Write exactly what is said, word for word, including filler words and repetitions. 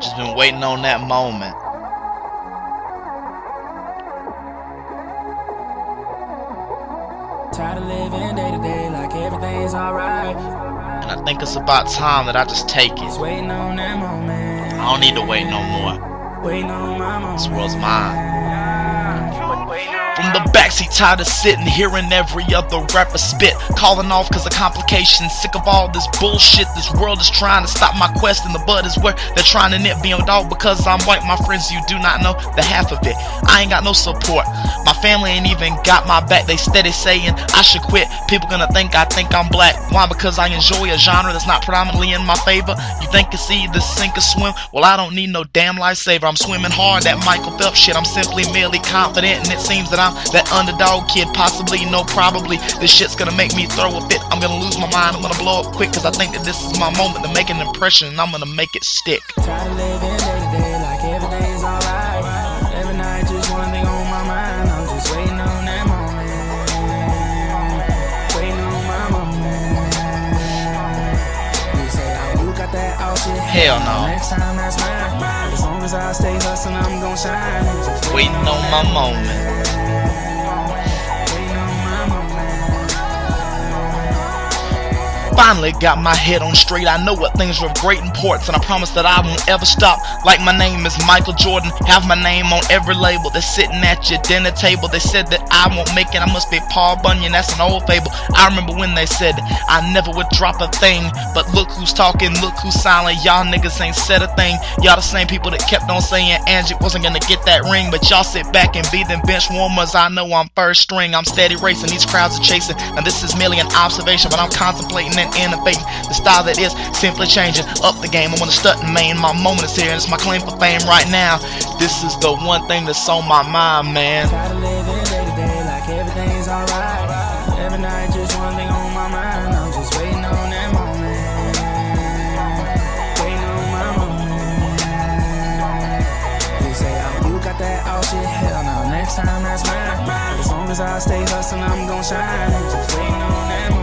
Just been waiting on that moment. Tired of living day to day like everything's alright. And I think it's about time that I just take it. Just waiting on that moment. I don't need to wait no more. Waiting on my moment. This world's mine. From the backseat, tired of sitting, hearing every other rapper spit, calling off cause of complications, sick of all this bullshit. This world is trying to stop my quest, and the bud is where they're trying to nip me on, dog. Because I'm white, my friends, you do not know the half of it. I ain't got no support, my family ain't even got my back. They steady saying I should quit, people gonna think I think I'm black. Why? Because I enjoy a genre that's not predominantly in my favor. You think it's either sink or swim? Well, I don't need no damn lifesaver. I'm swimming hard, that Michael Phelps shit. I'm simply merely confident, and it seems that I'm that underdog kid, possibly, no probably. This shit's gonna make me throw a fit. I'm gonna lose my mind, I'm gonna blow up quick, cause I think that this is my moment to make an impression, and I'm gonna make it stick. Try to live in day to day like everything's alright. Every night just one thing on my mind, I'm just waiting on that moment. Waiting on my moment. You say, oh, you got that outfit. Hell no. Next time that's mine. As long as I stay hustling, I'm gonna shine. Just waiting on my moment. Finally got my head on straight. I know what things were great importance, and I promise that I won't ever stop. Like my name is Michael Jordan, have my name on every label. They're sitting at your dinner table. They said that I won't make it, I must be Paul Bunyan, that's an old fable. I remember when they said I never would drop a thing, but look who's talking, look who's silent. Y'all niggas ain't said a thing. Y'all the same people that kept on saying Angie wasn't gonna get that ring, but y'all sit back and be them bench warmers. I know I'm first string, I'm steady racing, these crowds are chasing. Now this is merely an observation, but I'm contemplating it, innovating, the style that is simply changing up the game. I wanna stunt and main, my moment is here, and it's my claim for fame right now. This is the one thing that's on my mind, man. Try to live in day to day like everything's alright. Every night just one thing on my mind, I'm just waiting on that moment. Waiting on my moment. You say, oh, you got that all shit, hell no, next time that's mine. As long as I stay hustling, I'm gon' shine. Just waiting on that moment.